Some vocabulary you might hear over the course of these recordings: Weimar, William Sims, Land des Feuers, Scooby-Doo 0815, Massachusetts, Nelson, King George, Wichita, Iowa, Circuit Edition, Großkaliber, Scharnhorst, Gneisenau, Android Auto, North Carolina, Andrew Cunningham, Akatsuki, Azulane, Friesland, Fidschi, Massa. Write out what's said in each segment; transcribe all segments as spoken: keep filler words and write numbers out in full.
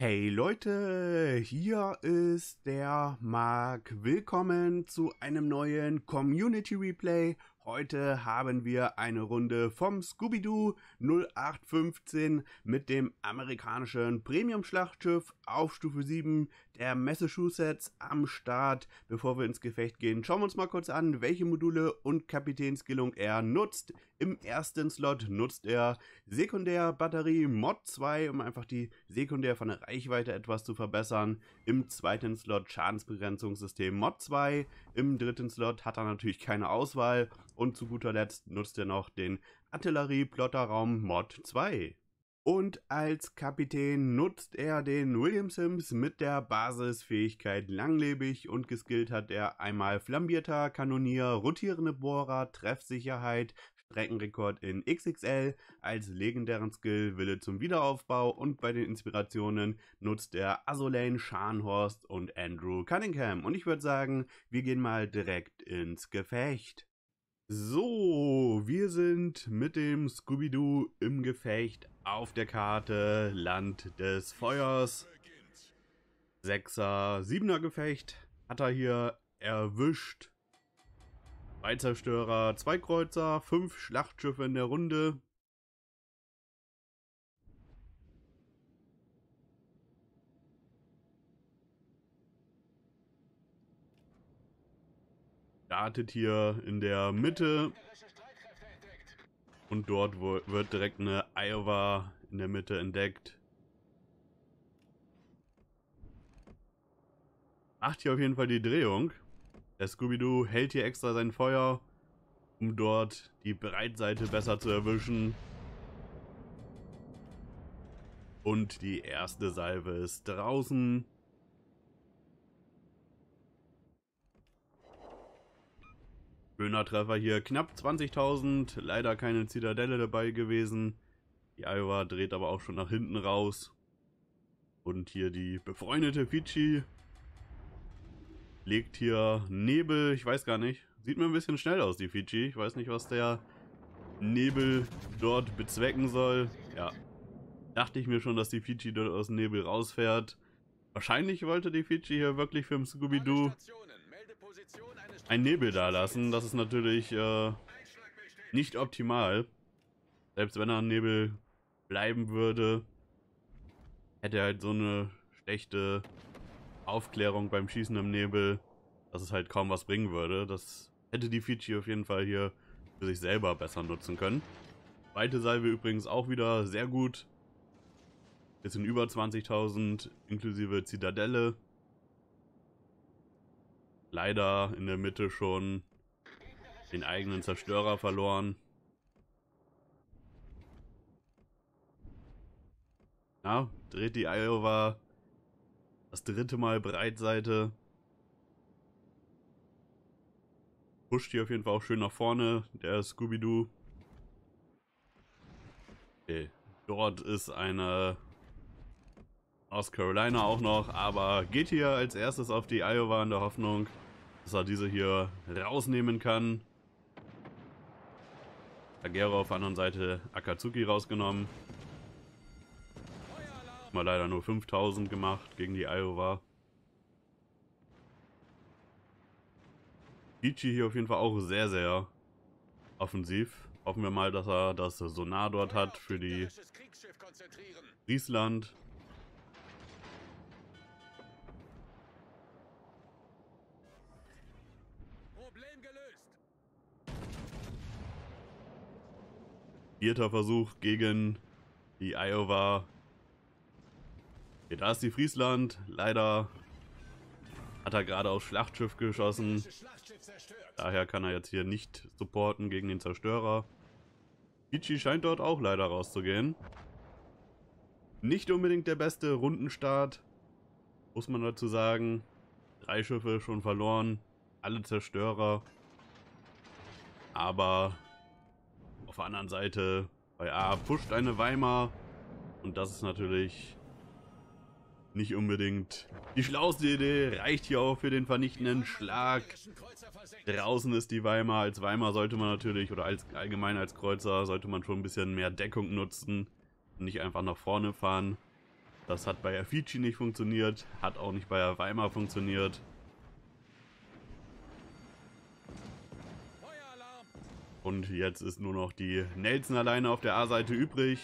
Hey Leute, hier ist der Marc. Willkommen zu einem neuen Community Replay. Heute haben wir eine Runde vom Scooby-Doo null acht fünfzehn mit dem amerikanischen Premium-Schlachtschiff auf Stufe sieben der Massachusetts am Start. Bevor wir ins Gefecht gehen, schauen wir uns mal kurz an, welche Module und Kapitänskillung er nutzt. Im ersten Slot nutzt er Sekundärbatterie Mod zwei, um einfach die Sekundär von der Reichweite etwas zu verbessern. Im zweiten Slot Schadensbegrenzungssystem Mod zwei. Im dritten Slot hat er natürlich keine Auswahl. Und zu guter Letzt nutzt er noch den Artillerie-Plotterraum Mod zwei. Und als Kapitän nutzt er den William Sims mit der Basisfähigkeit langlebig und geskillt hat er einmal flambierter Kanonier, rotierende Bohrer, Treffsicherheit, Streckenrekord in X X L, als legendären Skill Wille zum Wiederaufbau und bei den Inspirationen nutzt er Azulane, Scharnhorst und Andrew Cunningham. Und ich würde sagen, wir gehen mal direkt ins Gefecht. So, wir sind mit dem Scooby-Doo im Gefecht auf der Karte Land des Feuers. Sechser, Siebener Gefecht hat er hier erwischt. Zwei Zerstörer, zwei Kreuzer, fünf Schlachtschiffe in der Runde. Startet hier in der Mitte und dort wird direkt eine Iowa in der Mitte entdeckt. Macht hier auf jeden Fall die Drehung. Der Scooby-Doo hält hier extra sein Feuer, um dort die Breitseite besser zu erwischen. Und die erste Salve ist draußen. Schöner Treffer hier, knapp zwanzigtausend, leider keine Zitadelle dabei gewesen. Die Iowa dreht aber auch schon nach hinten raus. Und hier die befreundete Fidschi legt hier Nebel, ich weiß gar nicht, sieht mir ein bisschen schnell aus, die Fidschi. Ich weiß nicht, was der Nebel dort bezwecken soll. Ja, dachte ich mir schon, dass die Fidschi dort aus dem Nebel rausfährt. Wahrscheinlich wollte die Fidschi hier wirklich für den Scooby-Doo ein Nebel da lassen, das ist natürlich äh, nicht optimal. Selbst wenn er ein Nebel bleiben würde, hätte er halt so eine schlechte Aufklärung beim Schießen im Nebel, dass es halt kaum was bringen würde. Das hätte die Fidschi auf jeden Fall hier für sich selber besser nutzen können. Zweite Salve übrigens auch wieder sehr gut. Bisschen über zwanzigtausend inklusive Zitadelle. Leider in der Mitte schon den eigenen Zerstörer verloren. Ja, dreht die Iowa das dritte Mal Breitseite. Pusht hier auf jeden Fall auch schön nach vorne, der Scooby-Doo. Okay, dort ist eine North Carolina auch noch, aber geht hier als erstes auf die Iowa in der Hoffnung, dass er diese hier rausnehmen kann. Agero auf der anderen Seite, Akatsuki rausgenommen. Mal leider nur fünftausend gemacht gegen die Iowa. Fidschi hier auf jeden Fall auch sehr, sehr offensiv. Hoffen wir mal, dass er das Sonar dort hat für die Friesland. Vierter Versuch gegen die Iowa. Okay, da ist die Friesland. Leider hat er gerade aufs Schlachtschiff geschossen. Daher kann er jetzt hier nicht supporten gegen den Zerstörer. Fidschi scheint dort auch leider rauszugehen. Nicht unbedingt der beste Rundenstart, muss man dazu sagen. Drei Schiffe schon verloren, alle Zerstörer. Aber auf der anderen Seite bei A pusht eine Weimar und das ist natürlich nicht unbedingt die schlauste Idee, reicht hier auch für den vernichtenden Schlag. Draußen ist die Weimar, als Weimar sollte man natürlich oder als allgemein als Kreuzer sollte man schon ein bisschen mehr Deckung nutzen und nicht einfach nach vorne fahren. Das hat bei der Fidschi nicht funktioniert, hat auch nicht bei der Weimar funktioniert. Und jetzt ist nur noch die Nelson alleine auf der A-Seite übrig.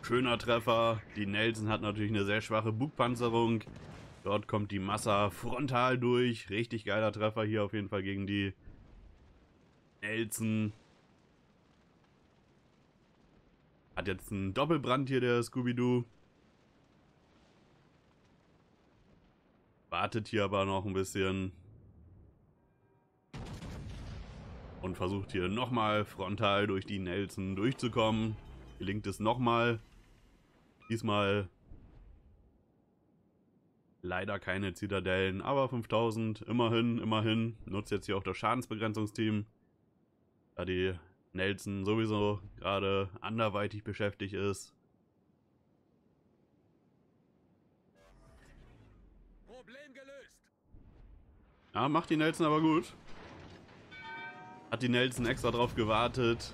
Schöner Treffer. Die Nelson hat natürlich eine sehr schwache Bugpanzerung. Dort kommt die Massa frontal durch. Richtig geiler Treffer hier auf jeden Fall gegen die Nelson. Hat jetzt einen Doppelbrand hier der Scooby-Doo. Wartet hier aber noch ein bisschen und versucht hier nochmal frontal durch die Nelson durchzukommen. Gelingt es nochmal. Diesmal leider keine Zitadellen, aber fünftausend. Immerhin, immerhin. Nutzt jetzt hier auch das Schadensbegrenzungsteam, da die Nelson sowieso gerade anderweitig beschäftigt ist. Problem gelöst. Ja, macht die Nelson aber gut. Hat die Nelson extra drauf gewartet,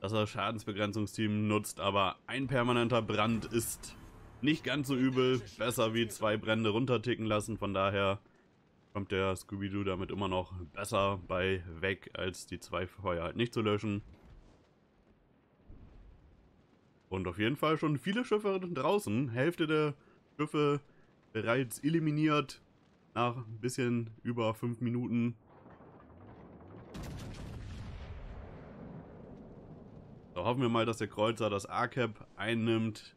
dass er das Schadensbegrenzungsteam nutzt, aber ein permanenter Brand ist nicht ganz so übel. Besser wie zwei Brände runterticken lassen, von daher kommt der Scooby-Doo damit immer noch besser bei weg, als die zwei Feuer halt nicht zu löschen. Und auf jeden Fall schon viele Schiffe draußen, Hälfte der Schiffe bereits eliminiert nach ein bisschen über fünf Minuten. So, hoffen wir mal, dass der Kreuzer das A-Cap einnimmt.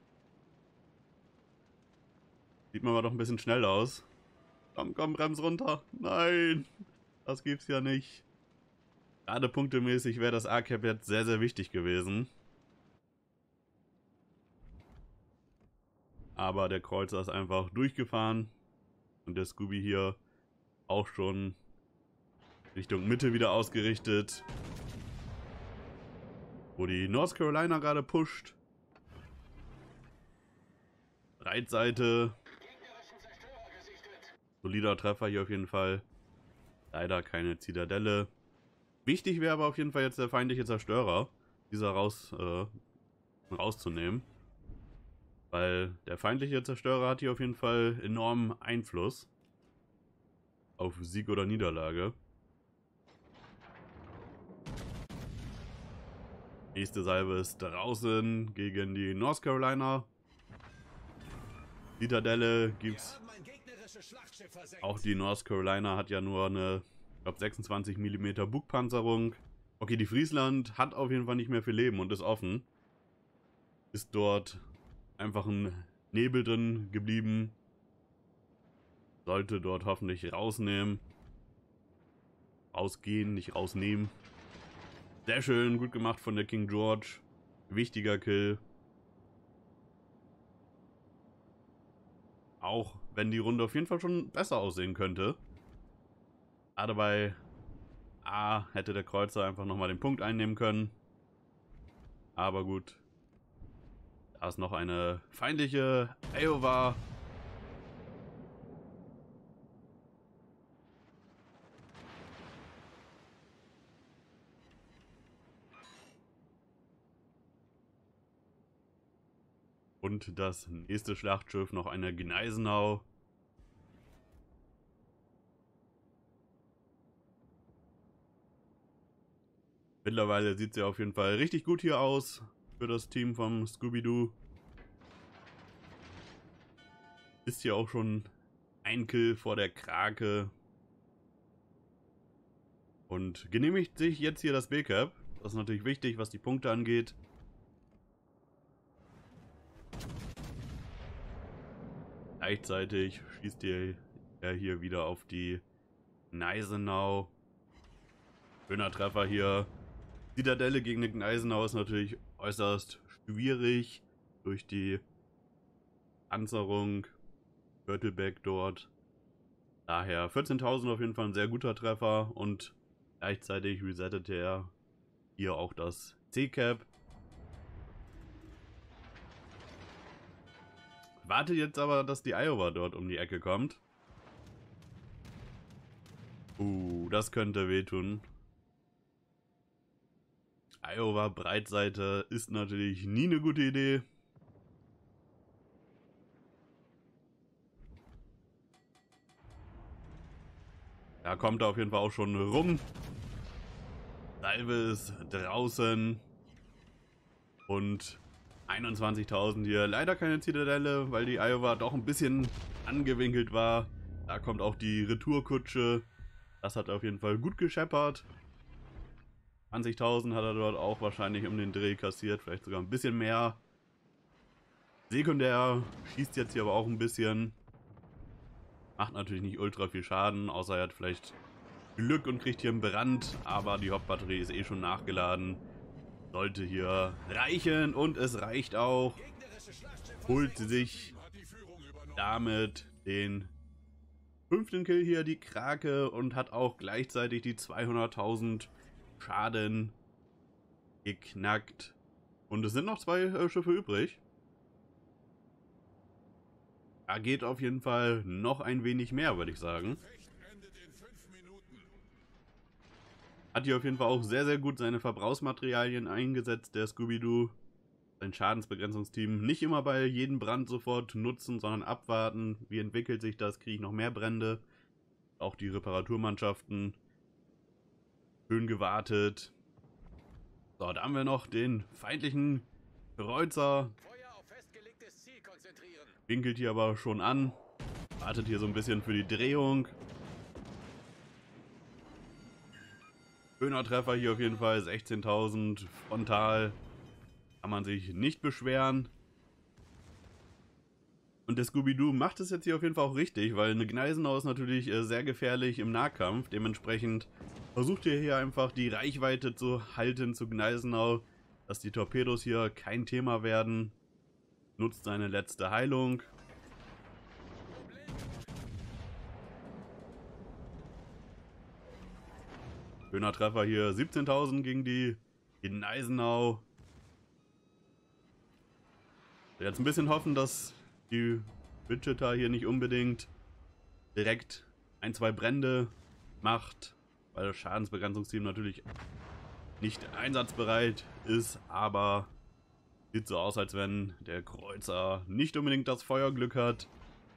Sieht man mal doch ein bisschen schnell aus. Komm, komm, brems runter. Nein, das gibt's ja nicht. Gerade punktemäßig wäre das A-Cap jetzt sehr, sehr wichtig gewesen. Aber der Kreuzer ist einfach durchgefahren. Und der Scooby hier auch schon Richtung Mitte wieder ausgerichtet, wo die North Carolina gerade pusht. Breitseite. Solider Treffer hier auf jeden Fall. Leider keine Zitadelle. Wichtig wäre aber auf jeden Fall jetzt der feindliche Zerstörer, dieser raus, äh, rauszunehmen. Weil der feindliche Zerstörer hat hier auf jeden Fall enormen Einfluss auf Sieg oder Niederlage. Nächste Salve ist draußen gegen die North Carolina. Zitadelle gibt's. Auch die North Carolina hat ja nur eine, ich glaube, sechsundzwanzig Millimeter Bugpanzerung. Okay, die Friesland hat auf jeden Fall nicht mehr viel Leben und ist offen. Ist dort einfach ein Nebel drin geblieben. Sollte dort hoffentlich rausnehmen. Rausgehen, nicht rausnehmen. Sehr schön, gut gemacht von der King George. Wichtiger Kill. Auch wenn die Runde auf jeden Fall schon besser aussehen könnte. Aber bei A hätte der Kreuzer einfach nochmal den Punkt einnehmen können. Aber gut. Da ist noch eine feindliche Iowa. Und das nächste Schlachtschiff, noch eine Gneisenau. Mittlerweile sieht sie ja auf jeden Fall richtig gut hier aus für das Team vom Scooby-Doo. Ist hier auch schon ein Kill vor der Krake. Und genehmigt sich jetzt hier das B-Cap. Das ist natürlich wichtig, was die Punkte angeht. Gleichzeitig schießt er hier wieder auf die Gneisenau. Schöner Treffer hier. Zitadelle gegen die Gneisenau ist natürlich äußerst schwierig durch die Panzerung. Turtleback dort. Daher vierzehntausend auf jeden Fall ein sehr guter Treffer und gleichzeitig resettet er hier auch das C-Cap. Warte jetzt aber, dass die Iowa dort um die Ecke kommt. Uh, das könnte wehtun. Iowa Breitseite ist natürlich nie eine gute Idee. Da kommt er auf jeden Fall auch schon rum. Salve ist draußen. Und einundzwanzigtausend hier. Leider keine Zitadelle, weil die Iowa doch ein bisschen angewinkelt war. Da kommt auch die Retourkutsche. Das hat auf jeden Fall gut gescheppert. zwanzigtausend hat er dort auch wahrscheinlich um den Dreh kassiert. Vielleicht sogar ein bisschen mehr. Sekundär schießt jetzt hier aber auch ein bisschen. Macht natürlich nicht ultra viel Schaden, außer er hat vielleicht Glück und kriegt hier einen Brand. Aber die Hauptbatterie ist eh schon nachgeladen. Sollte hier reichen und es reicht auch. Holt sich damit den fünften Kill hier, die Krake. Und hat auch gleichzeitig die zweihunderttausend Schaden geknackt. Und es sind noch zwei äh, Schiffe übrig. Da geht auf jeden Fall noch ein wenig mehr, würde ich sagen. Hat hier auf jeden Fall auch sehr, sehr gut seine Verbrauchsmaterialien eingesetzt, der Scooby-Doo. Sein Schadensbegrenzungsteam nicht immer bei jedem Brand sofort nutzen, sondern abwarten. Wie entwickelt sich das? Kriege ich noch mehr Brände? Auch die Reparaturmannschaften. Schön gewartet. So, da haben wir noch den feindlichen Kreuzer. Winkelt hier aber schon an. Wartet hier so ein bisschen für die Drehung. Schöner Treffer hier auf jeden Fall. sechzehntausend frontal. Kann man sich nicht beschweren. Und der Scooby-Doo macht es jetzt hier auf jeden Fall auch richtig, weil eine Gneisenau ist natürlich sehr gefährlich im Nahkampf. Dementsprechend versucht ihr hier einfach die Reichweite zu halten zu Gneisenau, dass die Torpedos hier kein Thema werden. Nutzt seine letzte Heilung. Schöner Treffer hier. siebzehntausend gegen die Gneisenau. Jetzt ein bisschen hoffen, dass die Wichita hier nicht unbedingt direkt ein, zwei Brände macht, weil das Schadensbegrenzungsteam natürlich nicht einsatzbereit ist, aber sieht so aus, als wenn der Kreuzer nicht unbedingt das Feuerglück hat.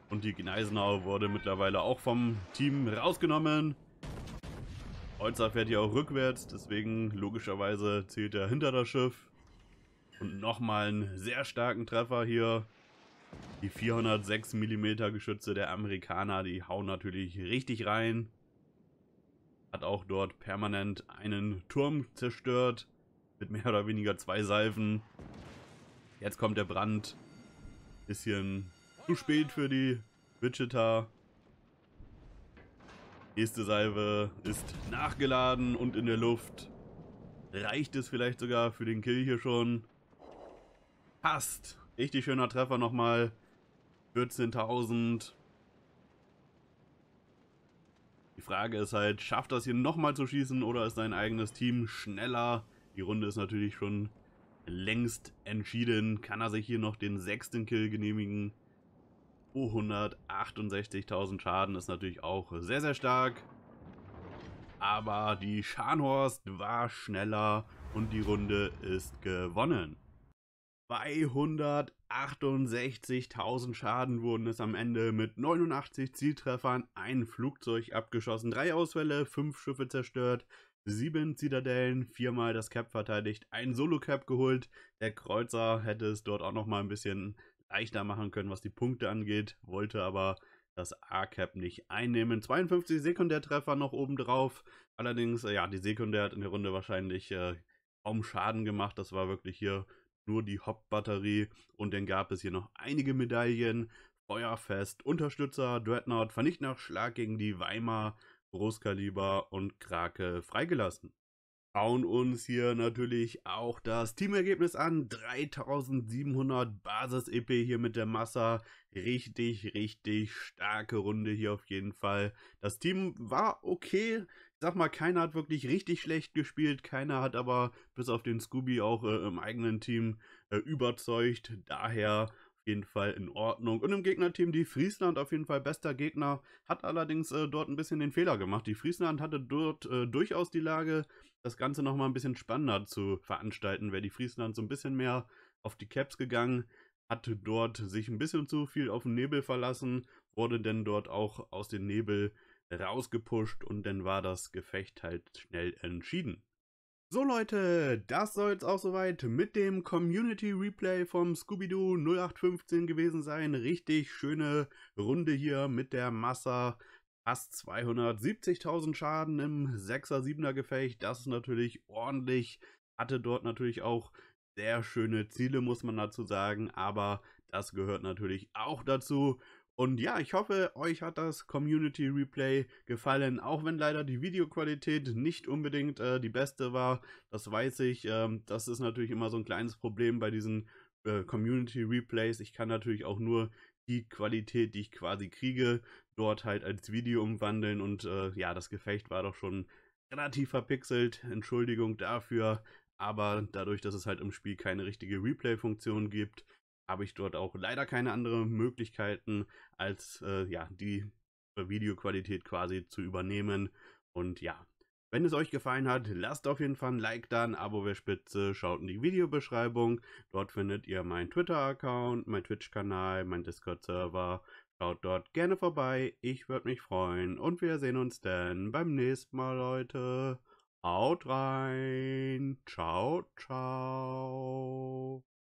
Und die Gneisenau wurde mittlerweile auch vom Team rausgenommen. Kreuzer fährt hier auch rückwärts, deswegen logischerweise zählt er hinter das Schiff. Und nochmal einen sehr starken Treffer hier. Die vierhundertsechs Millimeter Geschütze der Amerikaner, die hauen natürlich richtig rein. Hat auch dort permanent einen Turm zerstört. Mit mehr oder weniger zwei Salven. Jetzt kommt der Brand. Bisschen zu spät für die Wichita. Nächste Salve ist nachgeladen und in der Luft. Reicht es vielleicht sogar für den Kill hier schon. Passt. Richtig schöner Treffer nochmal. vierzehntausend. Die Frage ist halt, schafft das hier nochmal zu schießen oder ist sein eigenes Team schneller? Die Runde ist natürlich schon längst entschieden. Kann er sich hier noch den sechsten Kill genehmigen? zweihundertachtundsechzigtausend Schaden ist natürlich auch sehr, sehr stark. Aber die Scharnhorst war schneller und die Runde ist gewonnen. zweihundertachtundsechzigtausend Schaden wurden es am Ende mit neunundachtzig Zieltreffern, ein Flugzeug abgeschossen, drei Ausfälle, fünf Schiffe zerstört, sieben Zitadellen, viermal das Cap verteidigt, ein Solo-Cap geholt. Der Kreuzer hätte es dort auch nochmal ein bisschen leichter machen können, was die Punkte angeht, wollte aber das A-Cap nicht einnehmen. zweiundfünfzig Sekundärtreffer noch obendrauf. Allerdings, ja, die Sekundär hat in der Runde wahrscheinlich äh, kaum Schaden gemacht. Das war wirklich hier nur die Hauptbatterie. Und dann gab es hier noch einige Medaillen. Feuerfest, Unterstützer, Dreadnought, Vernichtungsschlag gegen die Weimar, Großkaliber und Krake freigelassen. Schauen uns hier natürlich auch das Teamergebnis an. dreitausendsiebenhundert Basis-E P hier mit der Massa. Richtig, richtig starke Runde hier auf jeden Fall. Das Team war okay. Ich sag mal, keiner hat wirklich richtig schlecht gespielt. Keiner hat aber bis auf den Scooby auch äh, im eigenen Team äh, überzeugt. Daher jeden Fall in Ordnung. Und im Gegnerteam die Friesland, auf jeden Fall bester Gegner, hat allerdings äh, dort ein bisschen den Fehler gemacht. Die Friesland hatte dort äh, durchaus die Lage, das Ganze nochmal ein bisschen spannender zu veranstalten. Wäre die Friesland so ein bisschen mehr auf die Caps gegangen, hatte dort sich ein bisschen zu viel auf den Nebel verlassen, wurde denn dort auch aus dem Nebel rausgepusht und dann war das Gefecht halt schnell entschieden. So Leute, das soll jetzt auch soweit mit dem Community Replay vom Scooby-Doo null acht fünfzehn gewesen sein. Richtig schöne Runde hier mit der Massa. Fast zweihundertsiebzigtausend Schaden im Sechser-Siebener Gefecht. Das ist natürlich ordentlich. Hatte dort natürlich auch sehr schöne Ziele, muss man dazu sagen. Aber das gehört natürlich auch dazu. Und ja, ich hoffe, euch hat das Community Replay gefallen, auch wenn leider die Videoqualität nicht unbedingt äh, die beste war, das weiß ich, ähm, das ist natürlich immer so ein kleines Problem bei diesen äh, Community Replays, ich kann natürlich auch nur die Qualität, die ich quasi kriege, dort halt als Video umwandeln und äh, ja, das Gefecht war doch schon relativ verpixelt, Entschuldigung dafür, aber dadurch, dass es halt im Spiel keine richtige Replay-Funktion gibt, habe ich dort auch leider keine anderen Möglichkeiten, als äh, ja, die Videoqualität quasi zu übernehmen. Und ja, wenn es euch gefallen hat, lasst auf jeden Fall ein Like da, ein Abo wäre spitze, schaut in die Videobeschreibung. Dort findet ihr meinen Twitter-Account, meinen Twitch-Kanal, meinen Discord-Server. Schaut dort gerne vorbei, ich würde mich freuen. Und wir sehen uns dann beim nächsten Mal, Leute. Haut rein, ciao, ciao.